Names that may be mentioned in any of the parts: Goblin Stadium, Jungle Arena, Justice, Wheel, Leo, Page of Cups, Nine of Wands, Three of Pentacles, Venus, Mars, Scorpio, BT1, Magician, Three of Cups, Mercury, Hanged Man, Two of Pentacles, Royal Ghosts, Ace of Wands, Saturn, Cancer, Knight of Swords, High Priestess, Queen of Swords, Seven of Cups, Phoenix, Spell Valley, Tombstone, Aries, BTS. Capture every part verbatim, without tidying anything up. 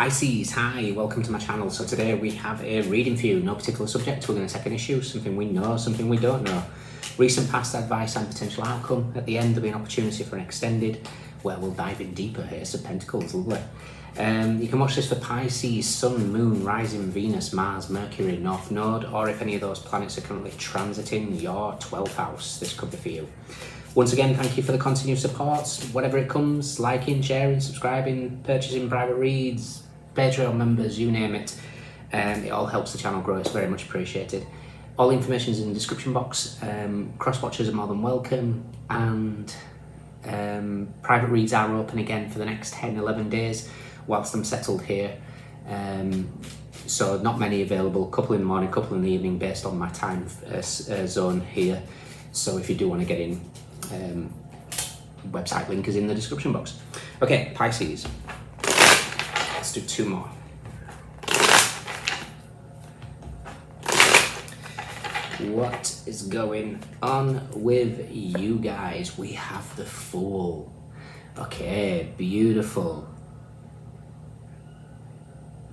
Pisces, hi, welcome to my channel. So today we have a reading for you, no particular subject. We're going to take an issue, something we know, something we don't know, recent past advice and potential outcome. At the end there'll be an opportunity for an extended where we'll dive in deeper. Ace of Pentacles, lovely. Um, you can watch this for Pisces, Sun, Moon, Rising, Venus, Mars, Mercury, North Node, or if any of those planets are currently transiting your twelfth house, this could be for you. Once again, thank you for the continued support, whatever it comes, liking, sharing, subscribing, purchasing private reads, Patreon members, you name it. Um, it all helps the channel grow, it's very much appreciated. All the information is in the description box, um, cross-watchers are more than welcome, and um, private reads are open again for the next ten, eleven days whilst I'm settled here. Um, so not many available, a couple in the morning, a couple in the evening based on my time uh, uh, zone here. So if you do want to get in, Um, website link is in the description box. Okay, Pisces. Let's do two more. What is going on with you guys? We have the Fool. Okay, beautiful.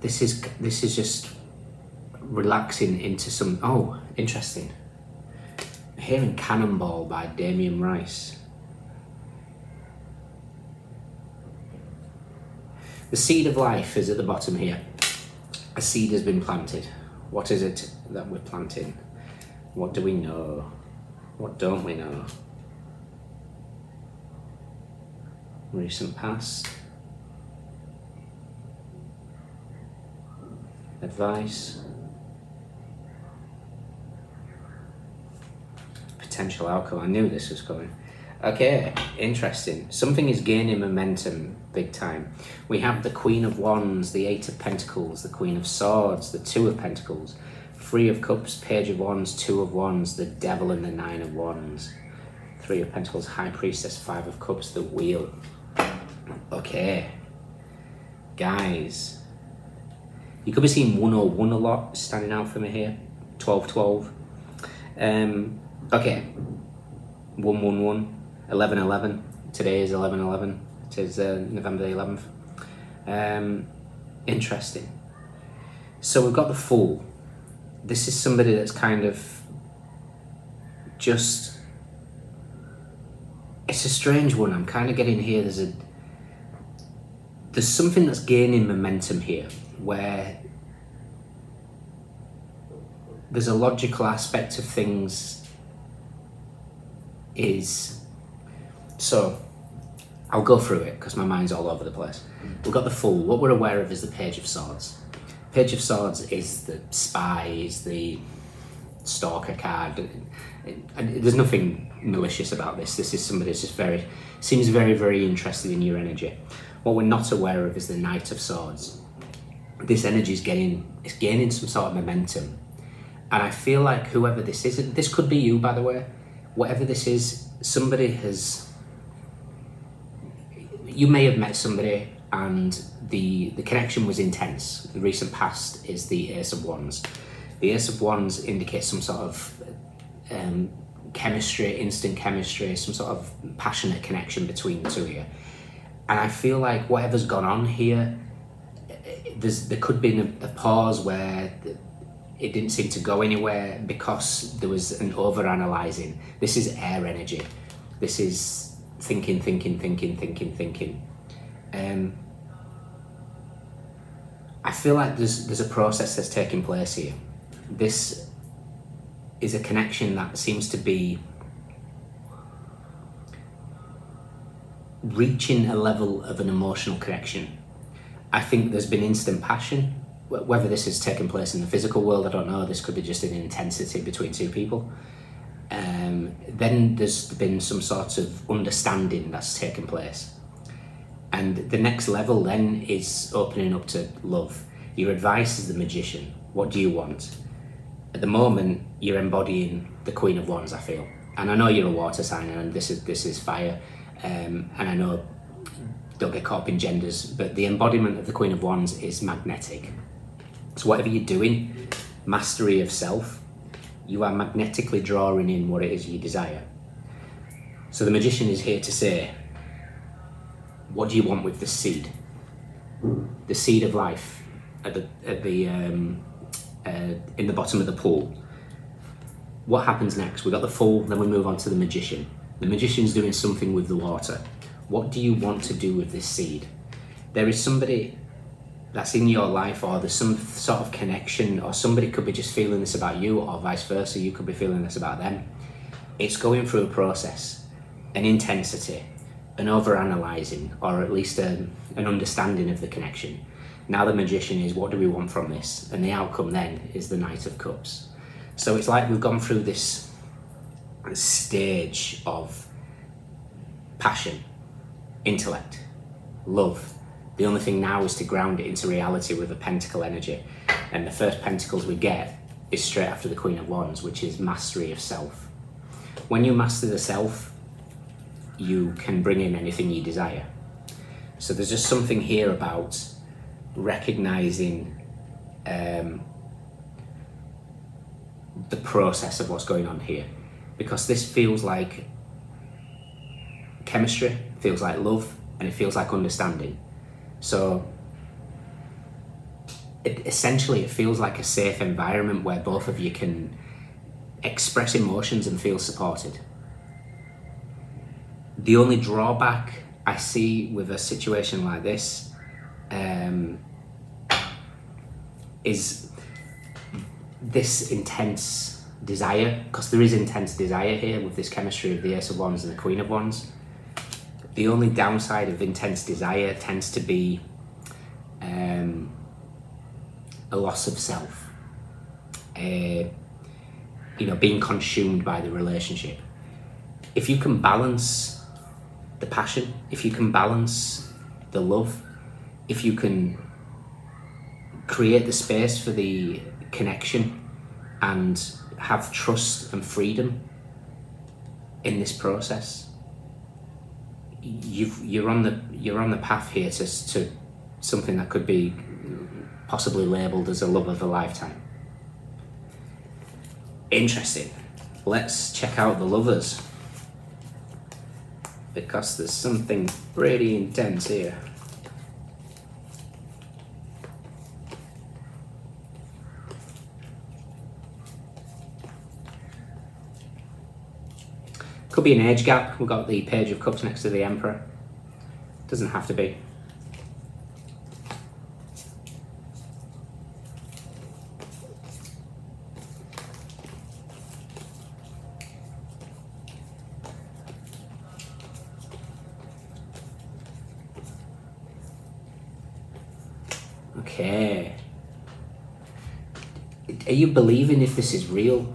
This is this is just relaxing into some. Oh, interesting. Hearing Cannonball by Damien Rice. The seed of life is at the bottom here. A seed has been planted. What is it that we're planting? What do we know? What don't we know? Recent past. Advice. Potential outcome. I knew this was coming. Okay, interesting. Something is gaining momentum big time. We have the Queen of Wands, the Eight of Pentacles, the Queen of Swords, the Two of Pentacles, Three of Cups, Page of Wands, Two of Wands, the Devil and the Nine of Wands, Three of Pentacles, High Priestess, Five of Cups, the Wheel. Okay. Guys, you could be seeing one oh one a lot standing out for me here. twelve twelve. Um... Okay, one one one, eleven eleven, today is eleven eleven, it is uh, November the eleventh. Um, interesting. So we've got the Fool. This is somebody that's kind of just, it's a strange one. I'm kind of getting here, there's a, there's something that's gaining momentum here where there's a logical aspect of things. Is so I'll go through it because my mind's all over the place. We've got the Fool. What we're aware of is the Page of Swords. Page of Swords is the spy, is the stalker card. And there's nothing malicious about this. This is somebody that's just very seems very very interested in your energy. What we're not aware of is the Knight of Swords. This energy is getting it's gaining some sort of momentum, and I feel like whoever this is, this could be you, by the way. Whatever this is, somebody has, you may have met somebody and the, the connection was intense. The recent past is the Ace of Wands. The Ace of Wands indicates some sort of um, chemistry, instant chemistry, some sort of passionate connection between the two of you. And I feel like whatever's gone on here, there's, there could be a pause where the, it didn't seem to go anywhere because there was an over-analysing. This is air energy. This is thinking, thinking, thinking, thinking, thinking. Um, I feel like there's, there's a process that's taking place here. This is a connection that seems to be reaching a level of an emotional connection. I think there's been instant passion. Whether this has taken place in the physical world, I don't know. This could be just an intensity between two people. Um, then there's been some sort of understanding that's taken place. And the next level then is opening up to love. Your advice is the Magician. What do you want? At the moment, you're embodying the Queen of Wands, I feel. And I know you're a water sign and this is, this is fire. Um, and I know, don't get caught up in genders, but the embodiment of the Queen of Wands is magnetic. So whatever you're doing, mastery of self, you are magnetically drawing in what it is you desire. So the Magician is here to say, what do you want with this seed? the seed of life at the, at the um, uh, in the bottom of the pool. What happens next? We've got the Fool, then we move on to the Magician. The Magician's doing something with the water. What do you want to do with this seed? There is somebody that's in your life, or there's some sort of connection, or somebody could be just feeling this about you, or vice versa, you could be feeling this about them. It's going through a process, an intensity, an overanalyzing, or at least a, an understanding of the connection. Now the Magician is, what do we want from this? And the outcome then is the Knight of Cups. So it's like we've gone through this stage of passion, intellect, love. The only thing now is to ground it into reality with a pentacle energy. And the first pentacles we get is straight after the Queen of Wands, which is mastery of self. When you master the self, you can bring in anything you desire. So there's just something here about recognizing um, the process of what's going on here. Because this feels like chemistry, feels like love, and it feels like understanding. So it, essentially it feels like a safe environment where both of you can express emotions and feel supported. The only drawback I see with a situation like this um, is this intense desire, because there is intense desire here with this chemistry of the Ace of Wands and the Queen of Wands. The only downside of intense desire tends to be um, a loss of self, a, you know, being consumed by the relationship. If you can balance the passion, if you can balance the love, if you can create the space for the connection and have trust and freedom in this process, You've, you're on the you're on the path here to, to something that could be possibly labelled as a love of a lifetime. Interesting. Let's check out the Lovers, because there's something pretty intense here. Could be an age gap. We've got the Page of Cups next to the Emperor. Doesn't have to be. Okay. Are you believing if this is real?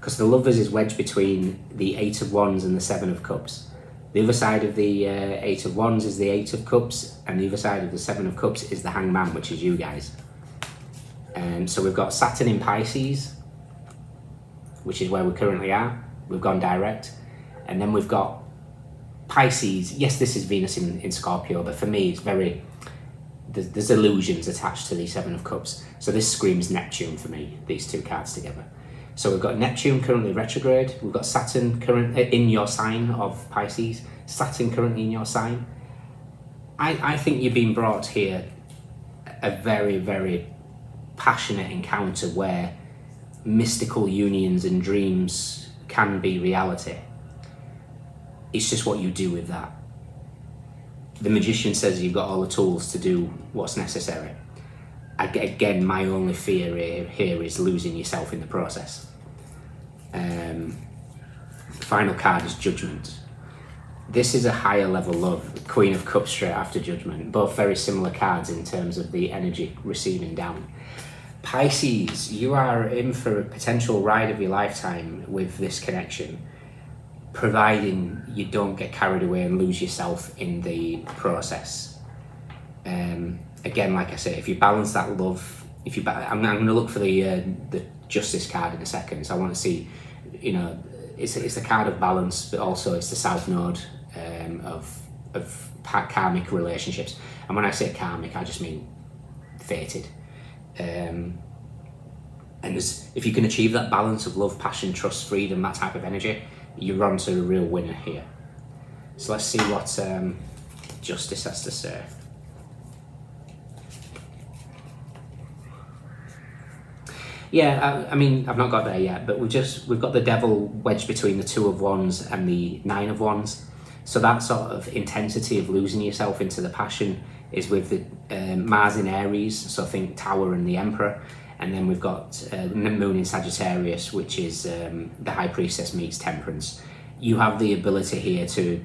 Because the Lovers is wedged between the Eight of Wands and the Seven of Cups. The other side of the uh, Eight of Wands is the Eight of Cups, and the other side of the Seven of Cups is the Hanged Man, which is you guys. Um, so we've got Saturn in Pisces, which is where we currently are. We've gone direct. And then we've got Pisces. Yes, this is Venus in, in Scorpio, but for me it's very... There's, there's illusions attached to the Seven of Cups. So this screams Neptune for me, these two cards together. So we've got Neptune currently retrograde, we've got Saturn currently in your sign of Pisces, Saturn currently in your sign. I, I think you've been brought here a very, very passionate encounter where mystical unions and dreams can be reality. It's just what you do with that. The Magician says you've got all the tools to do what's necessary. Again, my only fear here is losing yourself in the process. Um, the final card is Judgment. This is a higher level love, Queen of Cups straight after Judgment. Both very similar cards in terms of the energy receiving down. Pisces, you are in for a potential ride of your lifetime with this connection, providing you don't get carried away and lose yourself in the process. Um, Again, like I say, if you balance that love, if you, I'm, I'm going to look for the uh, the Justice card in a second. So I want to see, you know, it's it's the card of balance, but also it's the south node um, of of karmic relationships. And when I say karmic, I just mean fated. Um, and if you can achieve that balance of love, passion, trust, freedom, that type of energy, you're on to a real winner here. So let's see what um, Justice has to say. Yeah, I, I mean, I've not got there yet, but we've just, we've got the Devil wedged between the Two of Wands and the Nine of Wands. So that sort of intensity of losing yourself into the passion is with the uh, Mars in Aries, so I think Tower and the Emperor. And then we've got uh, the Moon in Sagittarius, which is um, the High Priestess meets Temperance. You have the ability here to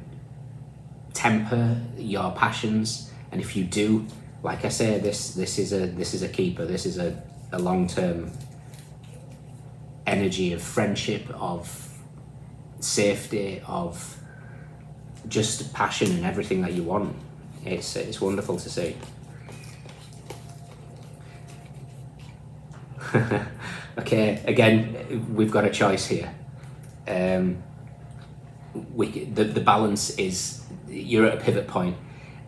temper your passions, and if you do, like I say, this this is a this is a keeper. This is a, a long-term energy of friendship, of safety, of just passion and everything that you want. It's it's wonderful to see. Okay, again, we've got a choice here. Um, we the the balance is, you're at a pivot point,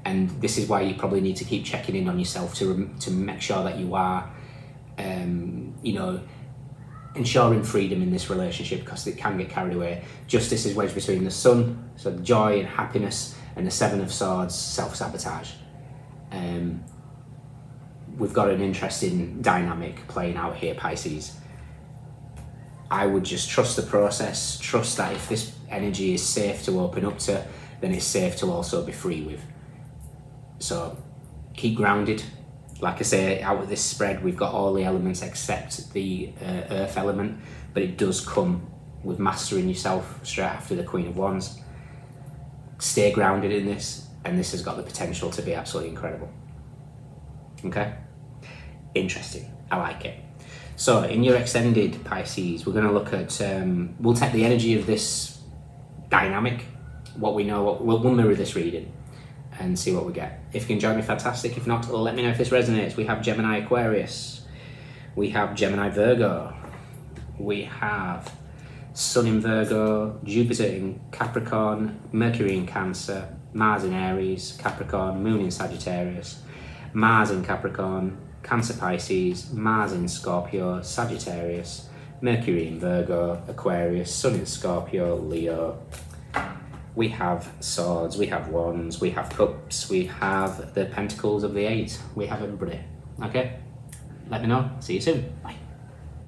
and this is why you probably need to keep checking in on yourself to to make sure that you are, um, you know, ensuring freedom in this relationship, because it can get carried away. Justice is wedged between the Sun, so the joy and happiness, and the Seven of Swords, self-sabotage. Um, we've got an interesting dynamic playing out here, Pisces. I would just trust the process, trust that if this energy is safe to open up to, then it's safe to also be free with. So keep grounded. Like I say, out of this spread, we've got all the elements except the uh, earth element, but it does come with mastering yourself straight after the Queen of Wands. Stay grounded in this, and this has got the potential to be absolutely incredible. Okay? Interesting. I like it. So in your extended, Pisces, we're going to look at, um, we'll take the energy of this dynamic, what we know, what, we'll, we'll mirror this reading and see what we get. If you can join me, fantastic. If not, let me know if this resonates. We have Gemini Aquarius. We have Gemini Virgo. We have Sun in Virgo, Jupiter in Capricorn, Mercury in Cancer, Mars in Aries, Capricorn, Moon in Sagittarius, Mars in Capricorn, Cancer Pisces, Mars in Scorpio, Sagittarius, Mercury in Virgo, Aquarius, Sun in Scorpio, Leo. We have swords, we have wands, we have cups, we have the pentacles of the eight. We have everybody. Okay? Let me know. See you soon. Bye.